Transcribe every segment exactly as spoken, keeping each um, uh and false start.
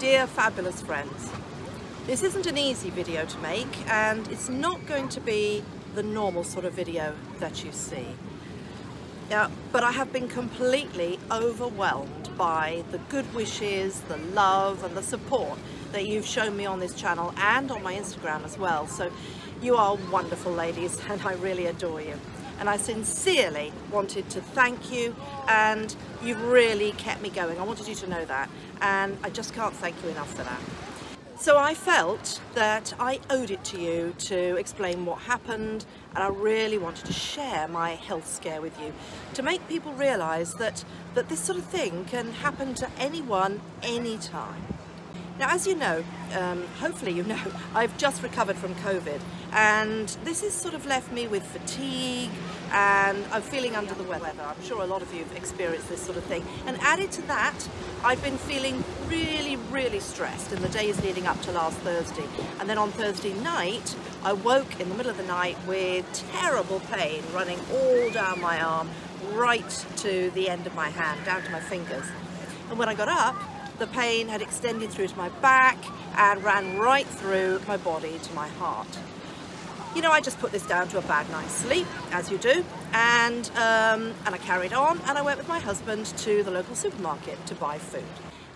dear fabulous friends. This isn't an easy video to make, and it's not going to be the normal sort of video that you see. Yeah, but I have been completely overwhelmed by the good wishes, the love and the support that you've shown me on this channel and on my Instagram as well. So you are wonderful ladies, and I really adore you. And I sincerely wanted to thank you, and you've really kept me going. I wanted you to know that, and I just can't thank you enough for that. So I felt that I owed it to you to explain what happened, and I really wanted to share my health scare with you to make people realise that, that this sort of thing can happen to anyone, anytime. Now, as you know, um, hopefully you know, I've just recovered from COVID, and this has sort of left me with fatigue, and I'm feeling under the weather. I'm sure a lot of you have experienced this sort of thing. And added to that, I've been feeling really, really stressed in the days leading up to last Thursday. And then on Thursday night, I woke in the middle of the night with terrible pain running all down my arm, right to the end of my hand, down to my fingers. And when I got up, the pain had extended through to my back and ran right through my body to my heart. You know, I just put this down to a bad night's sleep, as you do, and, um, and I carried on, and I went with my husband to the local supermarket to buy food.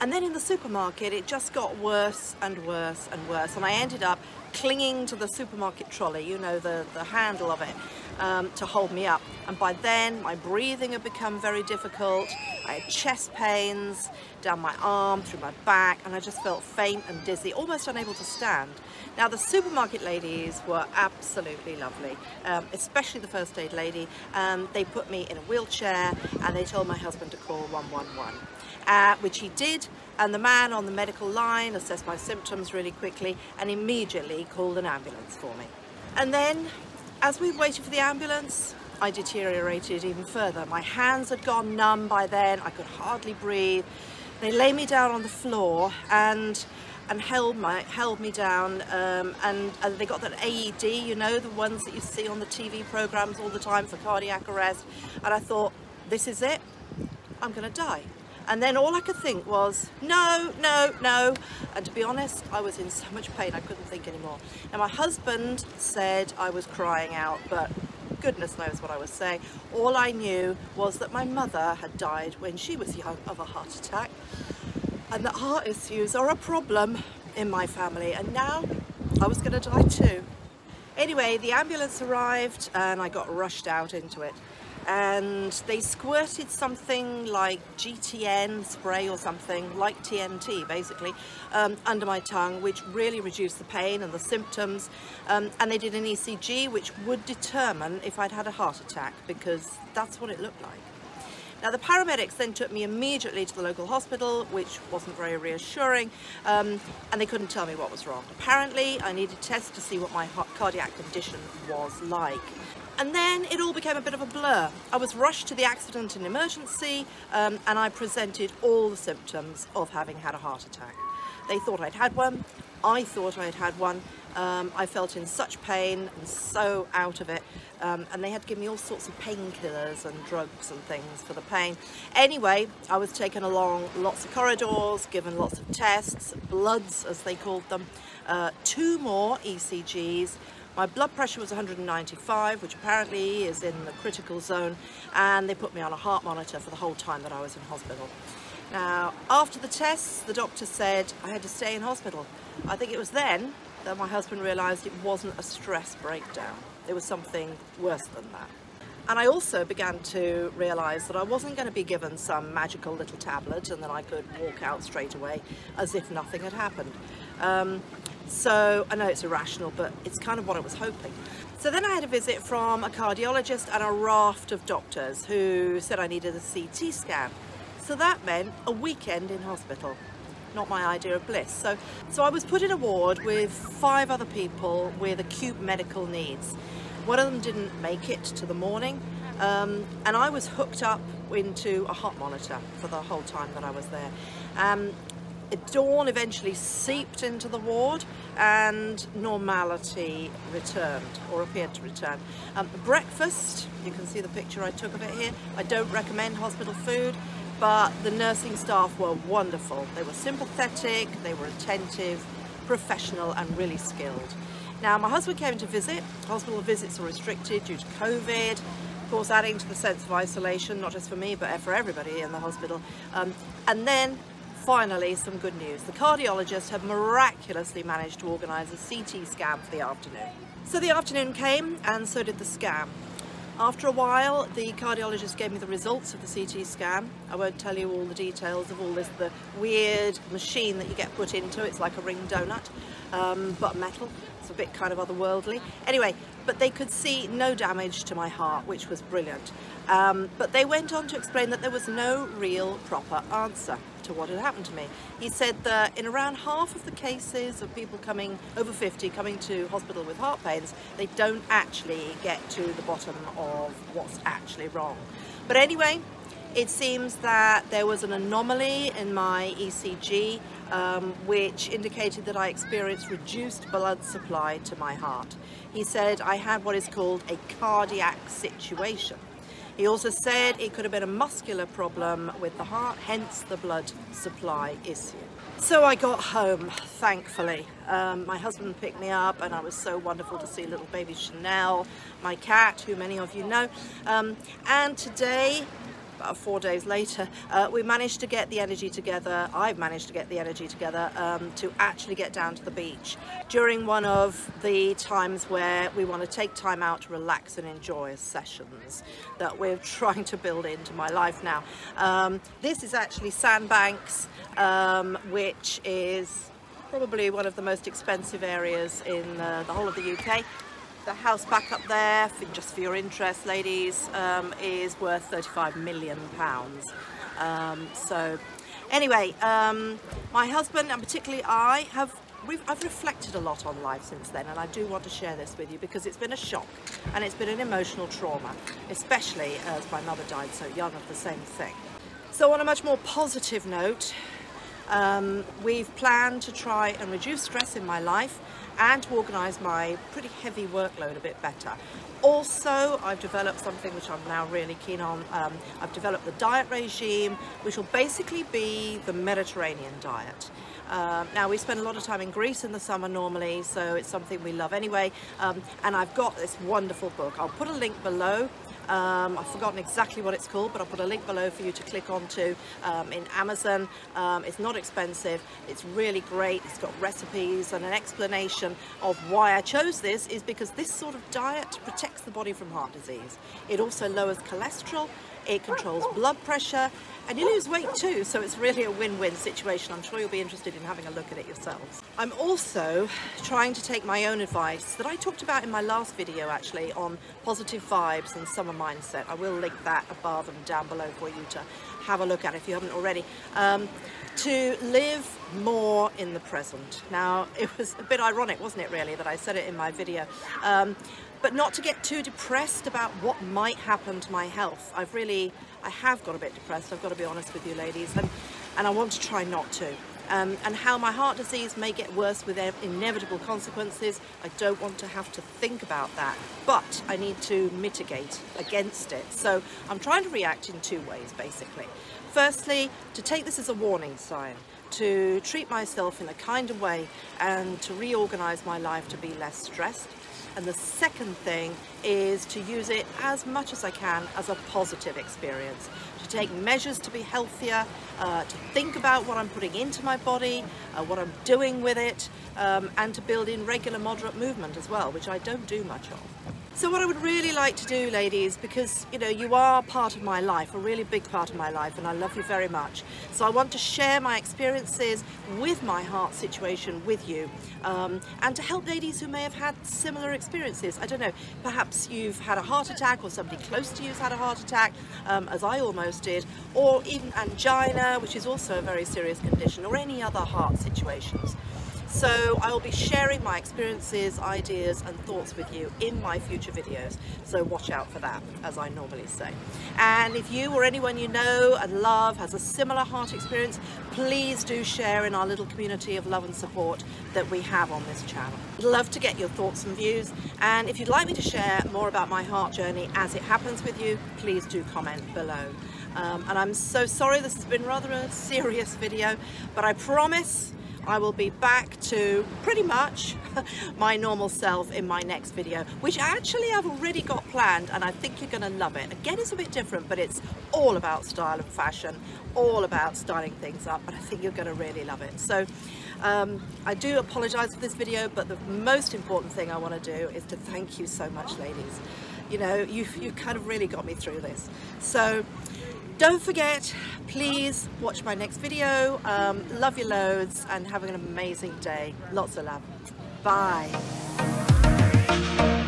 And then in the supermarket, it just got worse and worse and worse, and I ended up clinging to the supermarket trolley, you know, the, the handle of it, um, to hold me up. And by then, my breathing had become very difficult. I had chest pains down my arm, through my back, and I just felt faint and dizzy, almost unable to stand. Now, the supermarket ladies were absolutely lovely, um, especially the first aid lady. Um, they put me in a wheelchair, and they told my husband to call one one one. Uh, which he did, and the man on the medical line assessed my symptoms really quickly and immediately called an ambulance for me. And then, as we waited for the ambulance, I deteriorated even further. My hands had gone numb by then, I could hardly breathe. They lay me down on the floor and and held, my, held me down, um, and, and they got that A E D, you know, the ones that you see on the T V programs all the time for cardiac arrest, and I thought, this is it, I'm gonna die. And then all I could think was, no, no, no. And to be honest, I was in so much pain, I couldn't think anymore. And my husband said I was crying out, but goodness knows what I was saying. All I knew was that my mother had died when she was young of a heart attack, and that heart issues are a problem in my family. And now I was gonna die too. Anyway, the ambulance arrived and I got rushed out into it. And they squirted something like G T N spray or something, like T N T basically, um, under my tongue, which really reduced the pain and the symptoms. Um, and they did an E C G, which would determine if I'd had a heart attack, because that's what it looked like. Now, the paramedics then took me immediately to the local hospital, which wasn't very reassuring, um, and they couldn't tell me what was wrong. Apparently, I needed tests to see what my heart cardiac condition was like. And then it all became a bit of a blur. I was rushed to the accident and emergency, um, and I presented all the symptoms of having had a heart attack. They thought I'd had one. I thought I'd had one. Um, I felt in such pain and so out of it. Um, and they had to give me all sorts of painkillers and drugs and things for the pain. Anyway, I was taken along lots of corridors, given lots of tests, bloods as they called them, uh, two more E C Gs. My blood pressure was one hundred ninety-five, which apparently is in the critical zone, and they put me on a heart monitor for the whole time that I was in hospital. Now, after the tests, the doctor said I had to stay in hospital. I think it was then that my husband realised it wasn't a stress breakdown. It was something worse than that. And I also began to realise that I wasn't going to be given some magical little tablet and that I could walk out straight away as if nothing had happened. Um, So I know it's irrational, but it's kind of what I was hoping. So then I had a visit from a cardiologist and a raft of doctors who said I needed a C T scan. So that meant a weekend in hospital. Not my idea of bliss. So, so I was put in a ward with five other people with acute medical needs. One of them didn't make it to the morning, um, and I was hooked up into a heart monitor for the whole time that I was there. Um, Dawn eventually seeped into the ward and normality returned, or appeared to return. Um, breakfast, you can see the picture I took of it here. I don't recommend hospital food. but the nursing staff were wonderful. They were sympathetic, they were attentive, professional and really skilled. Now my husband came to visit. Hospital visits were restricted due to COVID. Of course, adding to the sense of isolation, not just for me, but for everybody in the hospital. Um, and then finally, some good news. The cardiologist had miraculously managed to organise a C T scan for the afternoon. So the afternoon came and so did the scan. After a while, the cardiologist gave me the results of the C T scan. I won't tell you all the details of all this, the weird machine that you get put into. It's like a ring donut, um, but metal. It's a bit kind of otherworldly. Anyway, but they could see no damage to my heart, which was brilliant. Um, but they went on to explain that there was no real proper answer to what had happened to me. He said that in around half of the cases of people coming over fifty coming to hospital with heart pains, they don't actually get to the bottom of what's actually wrong. But anyway, it seems that there was an anomaly in my E C G um, which indicated that I experienced reduced blood supply to my heart. He said I had what is called a cardiac situation. He also said it could have been a muscular problem with the heart, hence the blood supply issue. So I got home, thankfully. Um, my husband picked me up and I was so wonderful to see little baby Chanel, my cat, who many of you know. Um, and today, about four days later, uh, we managed to get the energy together. I've managed to get the energy together um, to actually get down to the beach during one of the times where we want to take time out to relax and enjoy sessions that we're trying to build into my life now. Um, this is actually Sandbanks, um, which is probably one of the most expensive areas in uh, the whole of the U K. The house back up there, for, just for your interest, ladies, um, is worth thirty-five million pounds. Um, so, anyway, um, my husband and particularly I have we've, I've reflected a lot on life since then, and I do want to share this with you because it's been a shock and it's been an emotional trauma, especially as my mother died so young of the same thing. So, on a much more positive note, um, we've planned to try and reduce stress in my life and to organise my pretty heavy workload a bit better. Also, I've developed something which I'm now really keen on. Um, I've developed the diet regime, which will basically be the Mediterranean diet. Uh, now, we spend a lot of time in Greece in the summer normally, so it's something we love anyway. Um, and I've got this wonderful book. I'll put a link below. Um, I've forgotten exactly what it's called, but I'll put a link below for you to click onto um, in Amazon. Um, it's not expensive. It's really great. It's got recipes, and an explanation of why I chose this is because this sort of diet protects the body from heart disease. It also lowers cholesterol. It controls blood pressure, and you lose weight too, so it's really a win-win situation. I'm sure you'll be interested in having a look at it yourselves. I'm also trying to take my own advice that I talked about in my last video, actually, on positive vibes and summer mindset. I will link that above and down below for you to have a look at if you haven't already. Um, to live more in the present. Now, it was a bit ironic, wasn't it, really, that I said it in my video. Um, but not to get too depressed about what might happen to my health. I've really, I have got a bit depressed, I've got to be honest with you ladies, and, and I want to try not to. Um, and how my heart disease may get worse with inevitable consequences, I don't want to have to think about that, but I need to mitigate against it. So I'm trying to react in two ways, basically. Firstly, to take this as a warning sign, to treat myself in a kinder way and to reorganise my life to be less stressed. And the second thing is to use it as much as I can as a positive experience, to take measures to be healthier, uh, to think about what I'm putting into my body, uh, what I'm doing with it, um, and to build in regular moderate movement as well, which I don't do much of. So what I would really like to do, ladies, because you know you are part of my life, a really big part of my life, and I love you very much. So I want to share my experiences with my heart situation with you, um, and to help ladies who may have had similar experiences. I don't know, perhaps you've had a heart attack, or somebody close to you's had a heart attack, um, as I almost did, or even angina, which is also a very serious condition, or any other heart situations. So I will be sharing my experiences, ideas and thoughts with you in my future videos, so watch out for that, as I normally say. And if you or anyone you know and love has a similar heart experience, please do share in our little community of love and support that we have on this channel. I'd love to get your thoughts and views, and if you'd like me to share more about my heart journey as it happens with you, please do comment below. Um, and I'm so sorry, this has been rather a serious video, but I promise I will be back to pretty much my normal self in my next video, which actually I've already got planned, and I think you're going to love it. Again, it's a bit different, but it's all about style and fashion, all about styling things up, but I think you're going to really love it. So um, I do apologize for this video, but the most important thing I want to do is to thank you so much, ladies. You know, you've, you've kind of really got me through this. So don't forget, please watch my next video. Um, love you loads and have an amazing day. Lots of love. Bye.